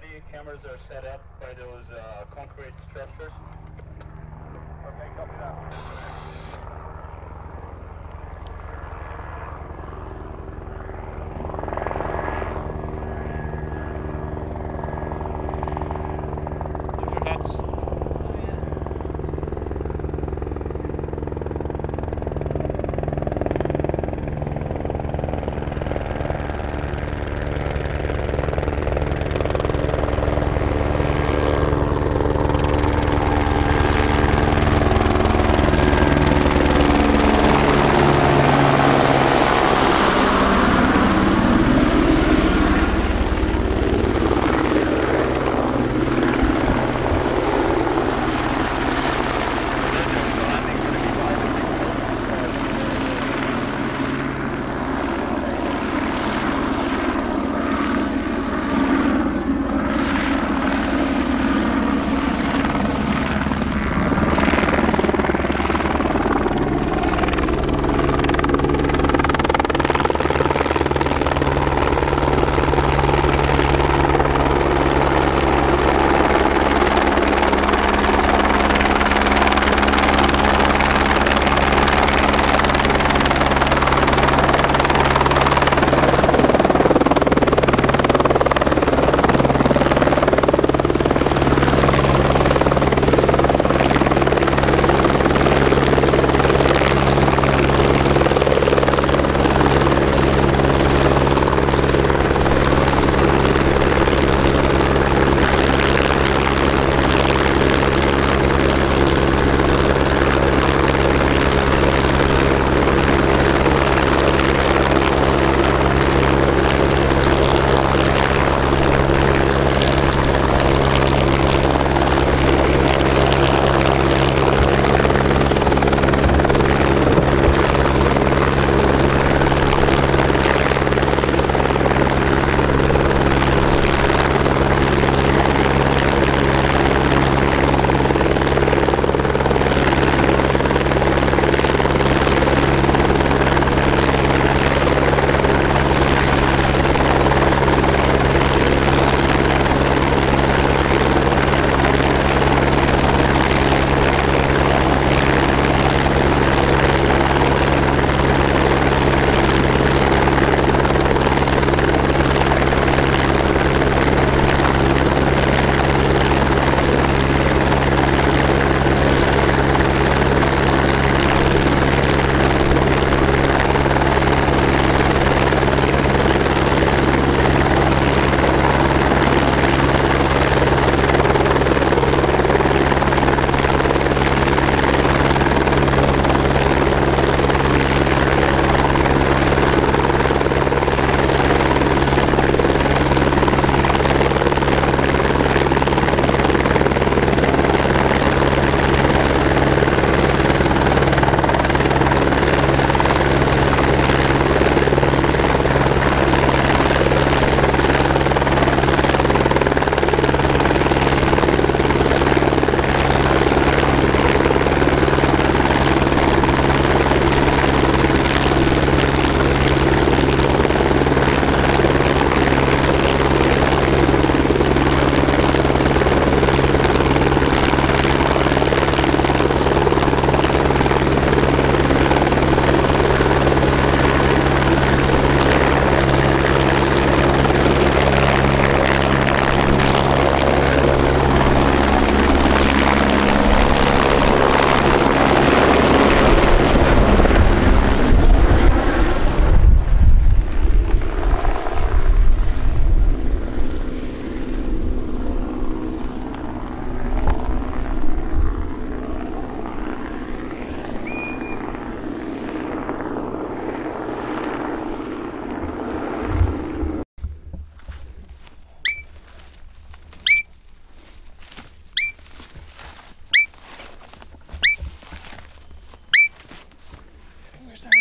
body cameras are set up by those concrete structures. Okay, copy that.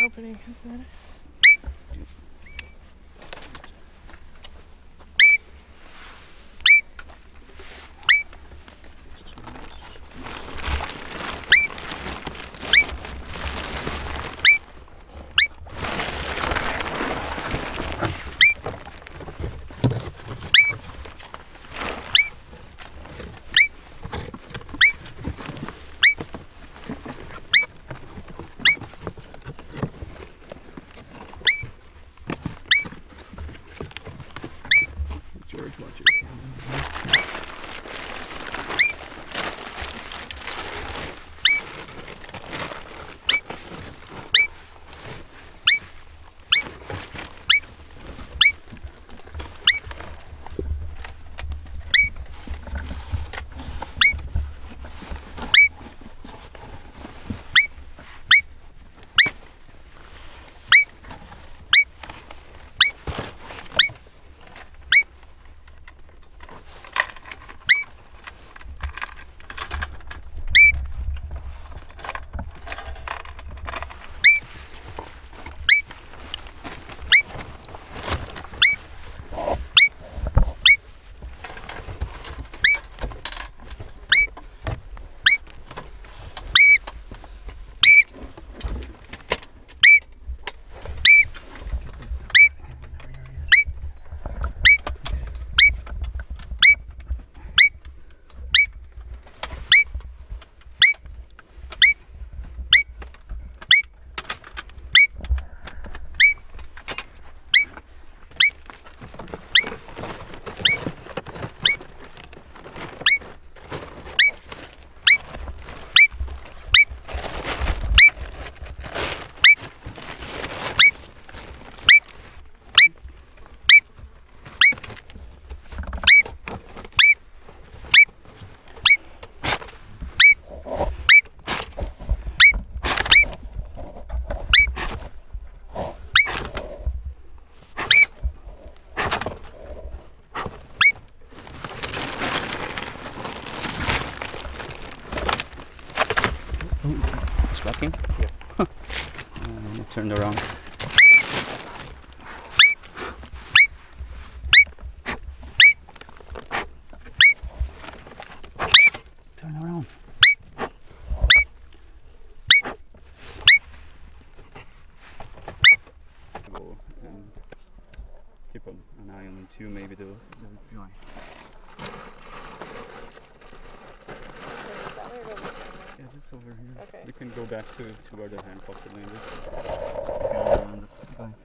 Opening, isn't it? charge much. Yep. And it turned around. Turn around. Go and keep an eye on two, maybe the behind. Yeah, just over here. Okay. We can go back to where the hand pocket landed.